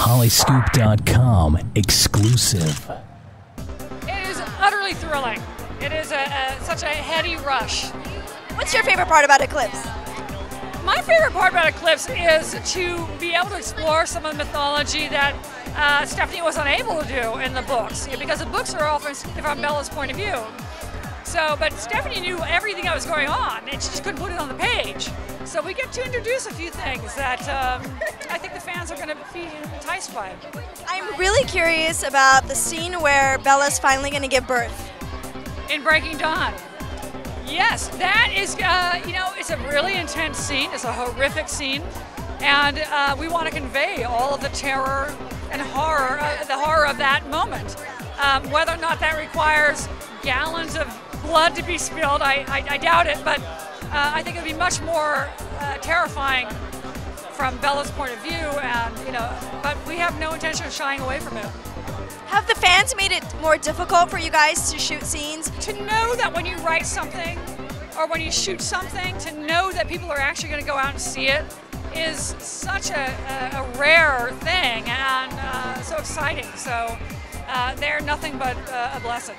Hollyscoop.com exclusive. It is utterly thrilling. It is such a heady rush. What's your favorite part about Eclipse? My favorite part about Eclipse is to be able to explore some of the mythology that Stephanie was unable to do in the books, because the books are all from Bella's point of view. So, but Stephanie knew everything that was going on, and she just couldn't put it on the page. So we get to introduce a few things that I think the fans are going to be enticed by. I'm really curious about the scene where Bella's finally going to give birth. In Breaking Dawn. Yes, that is, you know, it's a really intense scene. It's a horrific scene. And we want to convey all of the terror and horror, the horror of that moment. Whether or not that requires gallons of blood to be spilled, I doubt it, but I think it would be much more terrifying from Bella's point of view, and you know, but we have no intention of shying away from it. Have the fans made it more difficult for you guys to shoot scenes? To know that when you write something or when you shoot something, to know that people are actually going to go out and see it is such a rare thing, and so exciting. So they're nothing but a blessing.